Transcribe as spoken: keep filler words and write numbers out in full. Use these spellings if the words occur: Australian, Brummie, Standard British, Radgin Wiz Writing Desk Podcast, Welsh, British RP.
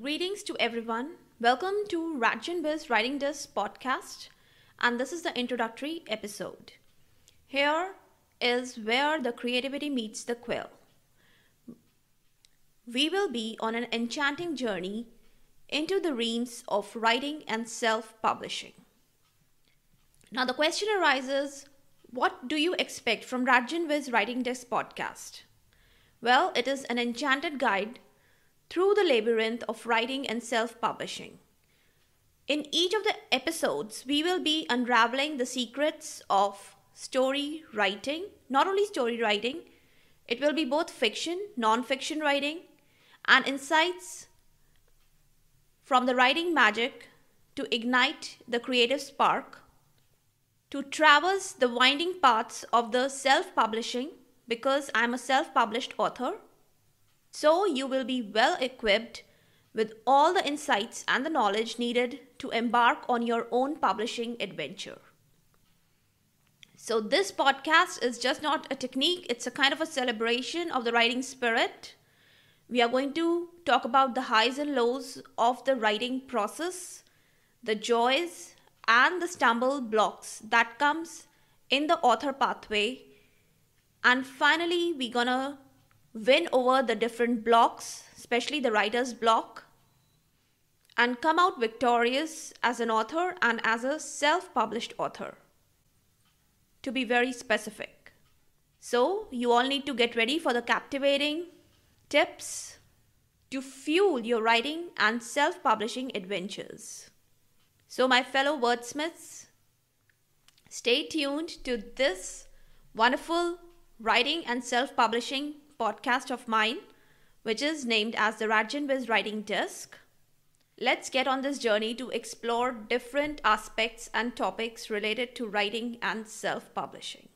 Greetings to everyone. Welcome to Radgin Wiz Writing Desk Podcast, and this is the introductory episode. Here is where the creativity meets the quill. We will be on an enchanting journey into the realms of writing and self-publishing. Now the question arises, what do you expect from Radgin Wiz Writing Desk Podcast? Well, it is an enchanted guide through the labyrinth of writing and self-publishing. In each of the episodes, we will be unraveling the secrets of story writing, not only story writing, it will be both fiction, non-fiction writing, and insights from the writing magic to ignite the creative spark, to traverse the winding paths of the self-publishing, because I'm a self-published author. So you will be well equipped with all the insights and the knowledge needed to embark on your own publishing adventure. So this podcast is just not a technique, it's a kind of a celebration of the writing spirit. We are going to talk about the highs and lows of the writing process, the joys and the stumble blocks that comes in the author pathway. And finally, we're gonna win over the different blocks, especially the writer's block, and come out victorious as an author and as a self-published author, to be very specific. So you all need to get ready for the captivating tips to fuel your writing and self-publishing adventures. So my fellow wordsmiths, stay tuned to this wonderful writing and self-publishing podcast of mine, which is named as the Radgin Wiz Writing Desk. Let's get on this journey to explore different aspects and topics related to writing and self-publishing.